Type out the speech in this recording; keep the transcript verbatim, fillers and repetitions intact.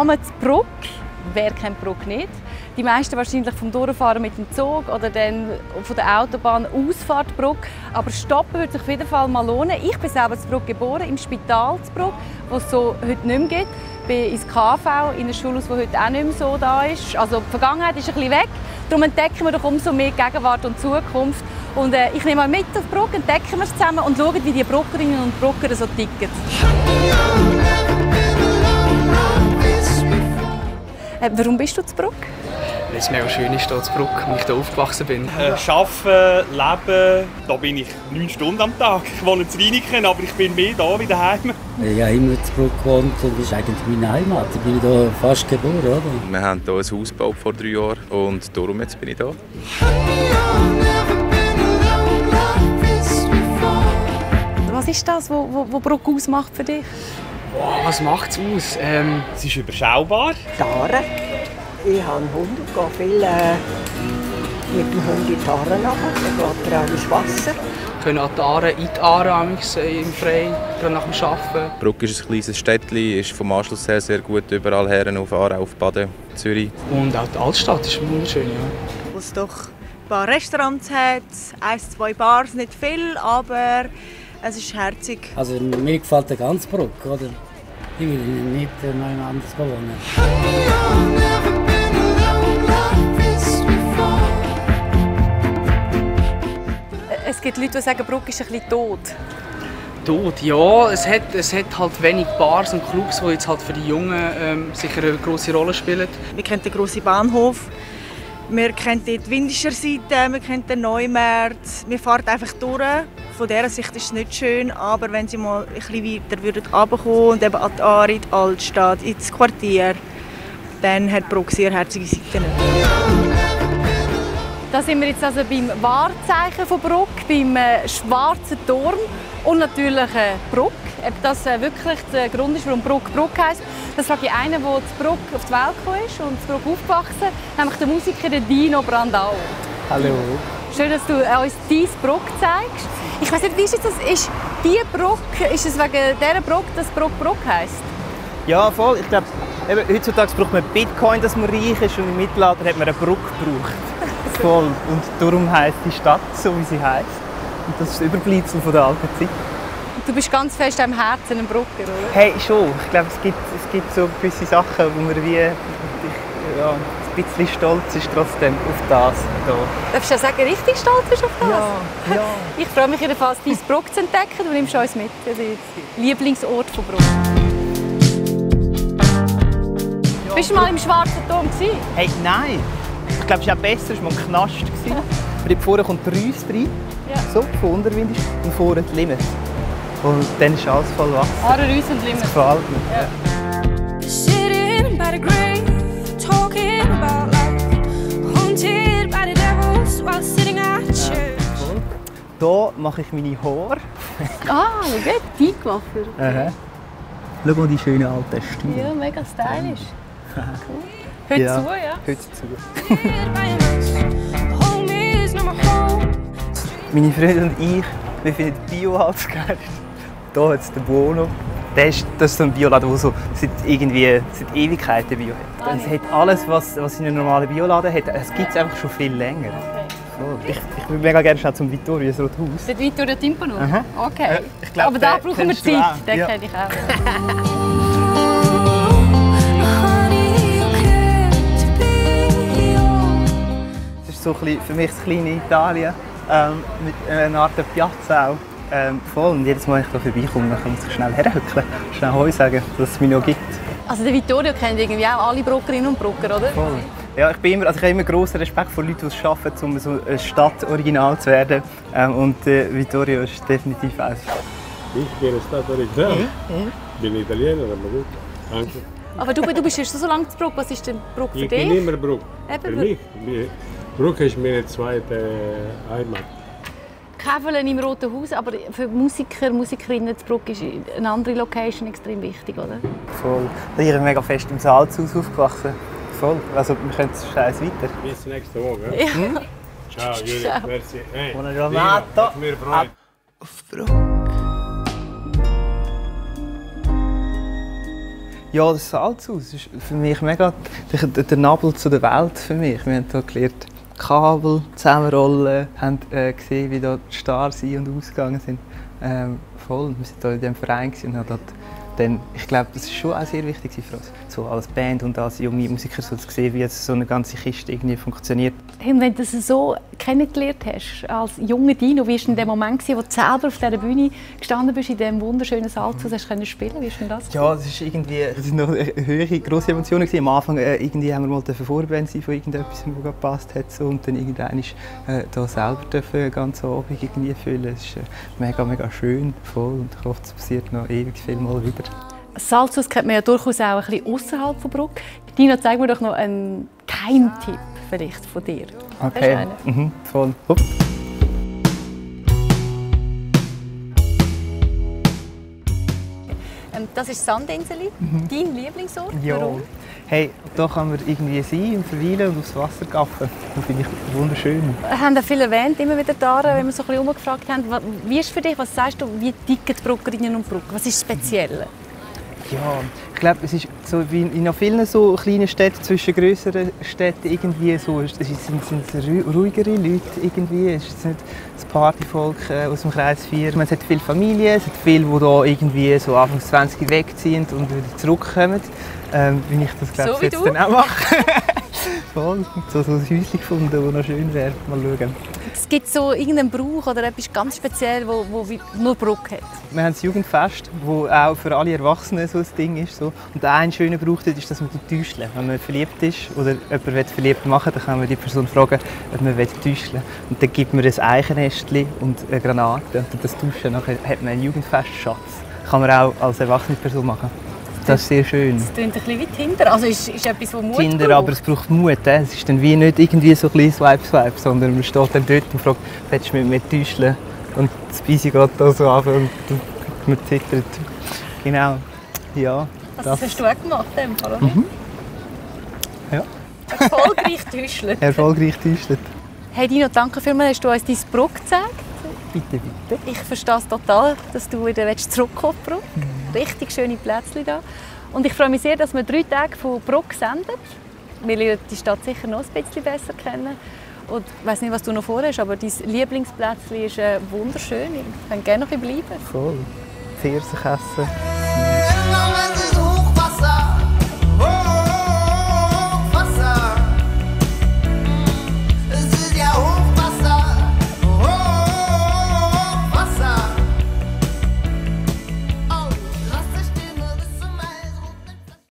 Damen zu Brugg. Wer kennt Brugg nicht? Die meisten wahrscheinlich vom Durchfahren mit dem Zug oder dann von der Autobahn Ausfahrt Brugg. Aber stoppen würde sich auf jeden Fall mal lohnen. Ich bin selber in Brugg geboren, im Spital in Brugg, das es so heute nicht mehr gibt. Ich bin ins K V, in einer Schule, die heute auch nicht mehr so da ist. Also die Vergangenheit ist ein bisschen weg. Darum entdecken wir doch umso mehr Gegenwart und Zukunft. Und äh, ich nehme mal mit auf Brugg, entdecken wir es zusammen und schauen, wie die Bruggerinnen und Brugger so ticken. Äh, warum bist du zu Brugg? Weil es mega schön ist hier zu Brugg, wo ich hier aufgewachsen bin. Äh, arbeiten, leben, da bin ich neun Stunden am Tag. Ich wohne in Reinicken, aber ich bin mehr hier wie daheim. Ich habe immer zu Brugg gewohnt und das ist eigentlich meine Heimat. Ich bin hier fast geboren. Oder? Wir haben hier ein Haus gebaut vor drei Jahren und darum jetzt bin ich hier. Was ist das, was Brugg ausmacht für dich? Wow, was macht es aus? Ähm, es ist überschaubar. Tarek. Ich habe einen Hund und gehe viel äh, mit dem Hund in die Aare nach. Dann geht er auch ins Wasser. Wir können an die Aare, in die Aare, im Freien, nach dem Arbeiten. Brugg ist ein kleines Städtchen, ist vom Anschluss her sehr gut überall her, auf Aare, auf Baden, Zürich. Und auch die Altstadt ist wunderschön, ja. Es doch ein paar Restaurants hat, ein, zwei Bars, nicht viel, aber es ist herzig. Also mir gefällt der ganze Brugg, oder? Ich will nicht äh, noch jemand anderes wohnen. Es gibt Leute, die sagen, Brugg ist ein bisschen tot. Tot, ja. Es hat, es hat halt wenig Bars und Clubs, die jetzt halt für die Jungen ähm, sicher eine grosse Rolle spielen. Wir kennen den grossen Bahnhof. Wir kennen die Windischer Seite, wir kennen den Neumarkt. Wir fahren einfach durch. Von dieser Sicht ist es nicht schön, aber wenn Sie mal ein bisschen weiter runterkommen würden und eben an die Aare, in die Altstadt, ins Quartier, dann hat Brugg sehr herzige Seiten. Da sind wir jetzt also beim Wahrzeichen von Brugg, beim Schwarzen Turm und natürlich Brugg. Ob das wirklich der Grund ist, warum Brugg Brugg heisst, das frage ich einen, der zu Brugg auf die Welt gekommen ist und zu Brugg aufgewachsen ist, nämlich der Musiker Dino Brandão. Hallo. Schön, dass du uns dein Brugg zeigst. Ich weiss nicht, wie ist das? Ist die Brugg, ist es wegen dieser Brugg, dass Brugg Brugg heisst? Ja, voll. Ich glaube, heutzutage braucht man Bitcoin, dass man reich ist, und im Mittelalter hat man eine Brugg gebraucht. Voll. Und darum heisst die Stadt so, wie sie heisst. Und das ist das Überbleibsel von der alten Zeit. Du bist ganz fest am Herzen ein Brugger, oder? Hey, schon. Ich glaube, es gibt, es gibt so gewisse Sachen, wo man wie, ja, ein bisschen stolz ist trotzdem auf das hier. Darfst du ja sagen, richtig stolz bist auf das? Ja, ja. Ich freue mich jedenfalls, dein Brugg zu entdecken. Du nimmst uns mit. Das ist der Lieblingsort von Brugg. Ja, bist du mal im Schwarzen Turm? Hey, nein. Ich glaube, es war auch besser. Es war mal ein Knast. Aber vorne kommt der Reuss rein. Ja. So, von Unterwind ist und vorne die Limmat. Und dann ist alles voll Wasser. Ah, der Reuss und Limmat. Das gefällt mir. Ja. Hier mache ich meine Haare. Ah, wie geht die gemacht? Okay. Schau mal die schönen alten Stühle. Ja, mega stylisch. Cool. Heute ja. zu, ja? Heute zu. Meine Freunde und ich, wir finden Bio halt geil. Hier hat es den Buono. Das ist, das ist so ein Bioladen, der so seit, irgendwie, seit Ewigkeiten Bio hat. Ah, es hat alles, was, was in einem normalen Bioladen hat. Es gibt es einfach schon viel länger. Okay. Ich, ich würde mega gerne zum Vittorio, so das Haus. Der Vittorio Timpano? Aha. Okay. Ich glaub, aber da brauchen wir Zeit. Den ja. kenne ich auch. So für mich das kleine Italien, ähm, mit einer Art Piazza auch, ähm, voll. Und jedes Mal, wenn ich hier vorbeikomme, kann ich schnell herhöckeln, schnell Heu sagen, dass es mich noch gibt. Also der Vittorio kennt irgendwie auch alle Bruggerinnen und Brugger, oder? Voll. Ja, ich, bin immer, also ich habe immer grossen Respekt vor Leuten, die es schaffen, um so ein Stadtoriginal zu werden. Ähm, und äh, Vittorio ist definitiv eins. Ich bin ein Stadtoriginal. Ich bin Italiener, aber gut. Aber du, du bist erst so lange zu Brugg. Was ist denn Brugg für dich? Ich bin immer Brugg. Eben, für mich? Brugg ist meine zweite Heimat. Käveln im Roten Haus, aber für Musiker, Musikerinnen zu Brugg ist eine andere Location extrem wichtig, oder? Voll. Ich bin mega fest im Salzhaus aufgewachsen. Voll. Also wir können es scheiß weiter. Bis nächste Woche. Ja. Ja. Ciao, Juli. Ciao. Merci. Hey, buona giornata. Mir Freude. Auf Brugg. Ja, das Salzhaus ist für mich mega der, der Nabel zu der Welt für mich. Wir haben hier gelernt, Kabel zusammenrollen, haben äh, gesehen, wie da die Stars ein- und ausgegangen sind. Ähm, voll. Wir waren hier in diesem Verein und haben dort dann, ich glaube, das ist schon auch sehr wichtig für uns, so als Band und als junge Musiker so zu sehen, wie jetzt so eine ganze Kiste irgendwie funktioniert. Hey, und wenn du das so kennengelernt hast, als junger Dino, wie war denn der Moment, wo du selber auf dieser Bühne gestanden bist, in diesem wunderschönen Salzhaus, hast du spielen können? Wie war denn das? Ja, es ist irgendwie, es waren noch höhere, grosse Emotionen. Am Anfang äh, irgendwie haben wir mal Vorband sein von irgendetwas, was gepasst hat. So, und dann irgendwann ist äh, da selber dürfen, ganz Abend irgendwie füllen. Es ist äh, mega, mega schön, voll. Und ich hoffe, es passiert noch ewig viel mal wieder. Das Salzhaus kennt man ja durchaus auch ein bisschen ausserhalb von Brugg. Dino, zeig mir doch noch einen Geheimtipp vielleicht von dir. Okay. Mhm. Voll. Hopp. Das ist Sandinseli, mhm. Dein Lieblingsort. Ja. Warum? Hey, da kann man irgendwie sein und verweilen und aufs Wasser gaffen. Das finde ich wunderschön. Wir haben ja viel erwähnt, immer wieder da, wenn wir so ein bisschen umgefragt haben. Wie ist für dich, was sagst du, wie ticken die Bruggerinnen und Brugger? Was ist speziell? Mhm. Ja, ich glaube, es ist so wie in vielen so kleinen Städten zwischen größeren Städten irgendwie so, es sind, sind ruhigere Leute irgendwie, es ist nicht das Partyvolk aus dem Kreis vier. Man hat viele Familien, es hat viele, die da irgendwie so Anfang zwanzig wegziehen und wieder zurückkommen, ähm, wie ich das glaube so jetzt dann auch mache. Voll, so, so ein Häuschen gefunden, das noch schön wäre, mal schauen. Es gibt so irgendeinen Brauch oder etwas ganz speziell, wo, wo nur Brugg hat. Wir haben das Jugendfest, wo auch für alle Erwachsenen so ein Ding ist. So. Und ein schöner Brauch dort ist, dass man täuschelt. Wenn man verliebt ist oder jemand verliebt machen will, dann kann man die Person fragen, ob man täuscheln will. Und dann gibt man ein Eichenästchen und eine Granate. Und das Tauschen, dann hat man einen Jugendfestschatz. Das kann man auch als erwachsene Person machen. Das ist sehr schön. Das klingt ein bisschen wie Tinder, also ist, ist etwas, was Mut Tinder, braucht. Aber es braucht Mut. Eh? Es ist dann wie nicht irgendwie so ein kleines Swipe-Swipe, sondern man steht dann dort und fragt, willst du mit mir täuscheln? Und das Beise geht da so an und man zittert. Genau, ja. Also, das hast du auch gemacht, in dem Fall, oder? Mhm. Ja. Erfolgreich täuschelt. Erfolgreich täuschelt. Hey Dino, danke vielmals, hast du uns dein Brugg gezeigt? Bitte, bitte. Ich verstehe es total, dass du wieder zurückkommen willst. Mhm. Richtig schöne Plätzchen da. Und ich freue mich sehr, dass wir drei Tage von Brugg senden. Wir lernen die Stadt sicher noch ein bisschen besser kennen. Und ich weiss nicht, was du noch vorhast, aber dein Lieblingsplätzchen ist wunderschön. Ich kann gerne noch bleiben. Cool. Pfirsich essen.